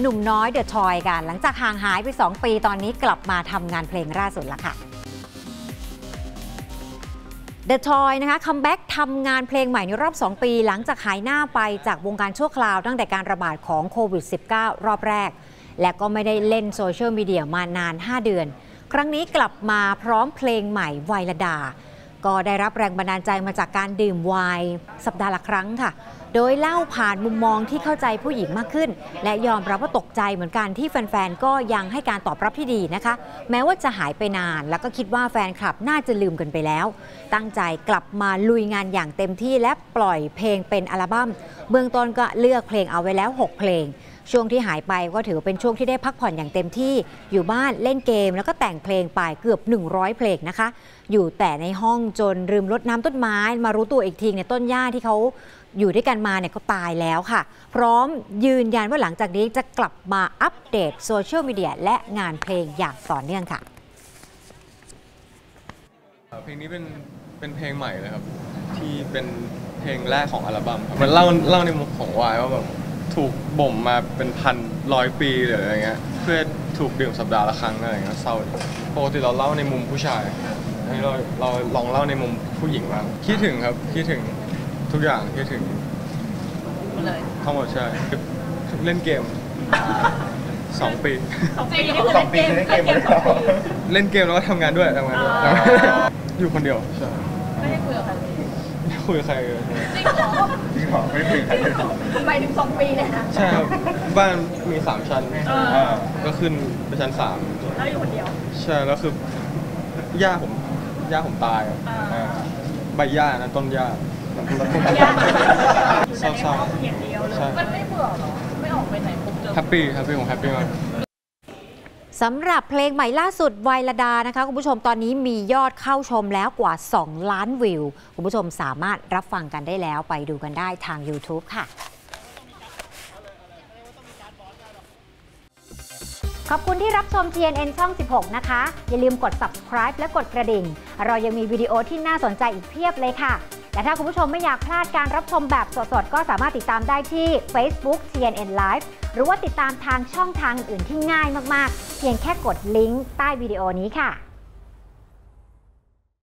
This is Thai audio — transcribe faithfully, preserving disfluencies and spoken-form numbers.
หนุ่มน้อยเดอะทอยกันหลังจากห่างหายไปสองปีตอนนี้กลับมาทำงานเพลงล่าสุดแล้วค่ะเดอะทอยนะคะคัมแบ็กทำงานเพลงใหม่ในรอบสองปีหลังจากหายหน้าไปจากวงการชั่วคราวตั้งแต่การระบาดของโควิด สิบเก้า รอบแรกและก็ไม่ได้เล่นโซเชียลมีเดียมานานห้าเดือนครั้งนี้กลับมาพร้อมเพลงใหม่ไวลดาก็ได้รับแรงบันดาลใจมาจากการดื่มไวน์สัปดาห์ละครั้งค่ะโดยเล่าผ่านมุมมองที่เข้าใจผู้หญิงมากขึ้นและยอมรับว่าตกใจเหมือนกันที่แฟนๆก็ยังให้การตอบรับที่ดีนะคะแม้ว่าจะหายไปนานแล้วก็คิดว่าแฟนคลับน่าจะลืมกันไปแล้วตั้งใจกลับมาลุยงานอย่างเต็มที่และปล่อยเพลงเป็นอัลบั้มเบื้องต้นก็เลือกเพลงเอาไว้แล้วหกเพลงช่วงที่หายไปก็ถือเป็นช่วงที่ได้พักผ่อนอย่างเต็มที่อยู่บ้านเล่นเกมแล้วก็แต่งเพลงไปเกือบหนึ่งร้อยเพลงนะคะอยู่แต่ในห้องจนลืมรดน้ำต้นไม้มารู้ตัวอีกทีเนี่ยต้นหญ้าที่เขาอยู่ด้วยกันมาเนี่ยก็ตายแล้วค่ะพร้อมยืนยันว่าหลังจากนี้จะกลับมาอัปเดตโซเชียลมีเดียและงานเพลงอย่างต่อเนื่องค่ะเพลงนี้เป็นเป็นเพลงใหม่เลยครับที่เป็นเพลงแรกของอัลบั้มมันเล่าเล่าในมุมของวายว่าแบบถูกบ่มมาเป็นพันร้อยปีหรืออะไรเงี้ยเพื่อถูกดื่มสัปดาห์ละครั้งอะไรเงี้ยเศร้าปกติเราเล่าในมุมผู้ชายเราเราลองเล่าในมุมผู้หญิงบ้างคิดถึงครับคิดถึงทุกอย่างคิดถึงทั้งหมดใช่เล่นเกมสองปีสองปีสองปีเล่นเกมเล่นเกมแล้วก็ทำงานด้วยทำงานด้วยอยู่คนเดียวใช่ไม่ได้คุยกับใครไม่คุยกับใครเลยจริงหรอจริงหรอไม่คุยกับใครเลยไปถึงสองปีเนี่ยนะใช่บ้านมีสามชั้นก็ขึ้นไปชั้นสามแล้วอยู่คนเดียวใช่แล้วคือย่าผมย่าผมตายใบย่านะต้นย่าเศร้าๆเพียงเดียวเลยมันไม่เบื่อหรอไม่ออกไปไหนผมเจอแฮปปี้แฮปปี้ผมแฮปปี้มากสำหรับเพลงใหม่ล่าสุดไวลดานะคะคุณผู้ชมตอนนี้มียอดเข้าชมแล้วกว่าสองล้านวิวคุณผู้ชมสามารถรับฟังกันได้แล้วไปดูกันได้ทาง ยูทูบ ค่ะขอบคุณที่รับชม ที เอ็น เอ็น ช่องสิบหกนะคะอย่าลืมกด ซับสไครบ์ และกดกระดิ่งเรายังมีวิดีโอที่น่าสนใจอีกเพียบเลยค่ะแต่ถ้าคุณผู้ชมไม่อยากพลาดการรับชมแบบสดๆก็สามารถติดตามได้ที่ เฟซบุ๊ก ที เอ็น เอ็น ไลฟ์ หรือว่าติดตามทางช่องทางอื่นที่ง่ายมากๆเพียงแค่กดลิงก์ใต้วิดีโอนี้ค่ะ